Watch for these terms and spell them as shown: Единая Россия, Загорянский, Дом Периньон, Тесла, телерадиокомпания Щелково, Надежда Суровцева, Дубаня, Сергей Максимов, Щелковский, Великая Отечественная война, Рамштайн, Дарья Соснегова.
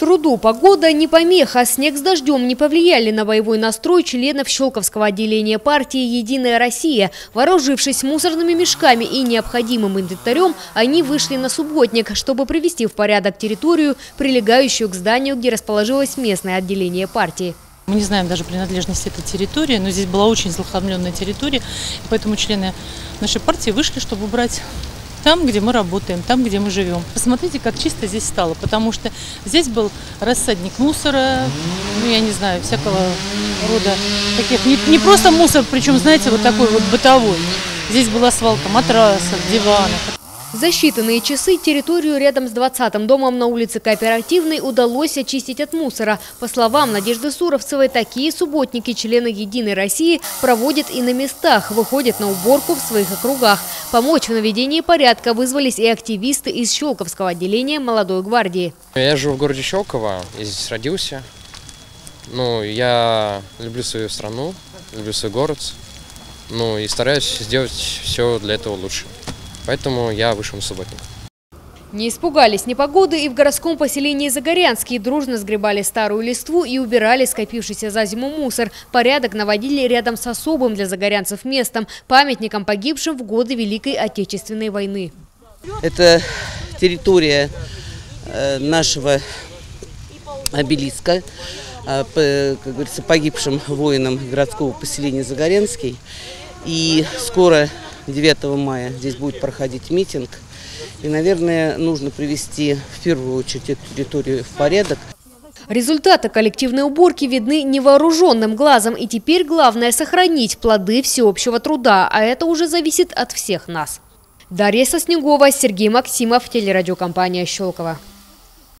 Труду погода не помеха. Снег с дождем не повлияли на боевой настрой членов Щелковского отделения партии «Единая Россия». Вооружившись мусорными мешками и необходимым инвентарем, они вышли на субботник, чтобы привести в порядок территорию, прилегающую к зданию, где расположилось местное отделение партии. Мы не знаем даже принадлежность этой территории, но здесь была очень захламленная территория, поэтому члены нашей партии вышли, чтобы убрать... Там, где мы работаем, там, где мы живем. Посмотрите, как чисто здесь стало, потому что здесь был рассадник мусора, ну, я не знаю, всякого рода таких, не просто мусор, причем, знаете, вот такой вот бытовой. Здесь была свалка матрасов, диванов. За считанные часы территорию рядом с 20-м домом на улице Кооперативной удалось очистить от мусора. По словам Надежды Суровцевой, такие субботники члены «Единой России» проводят и на местах, выходят на уборку в своих округах. Помочь в наведении порядка вызвались и активисты из Щелковского отделения молодой гвардии. Я живу в городе Щелково, я здесь родился. Ну, я люблю свою страну, люблю свой город, ну и стараюсь сделать все для этого лучше. Поэтому я вышел на субботник. Не испугались непогоды и в городском поселении Загорянский. Дружно сгребали старую листву и убирали скопившийся за зиму мусор. Порядок наводили рядом с особым для загорянцев местом – памятником погибшим в годы Великой Отечественной войны. Это территория нашего обелиска, как говорится, погибшим воинам городского поселения Загорянский. И скоро... 9 мая здесь будет проходить митинг. И, наверное, нужно привести в первую очередь эту территорию в порядок. Результаты коллективной уборки видны невооруженным глазом. И теперь главное – сохранить плоды всеобщего труда. А это уже зависит от всех нас. Дарья Соснегова, Сергей Максимов, телерадиокомпания «Щелково».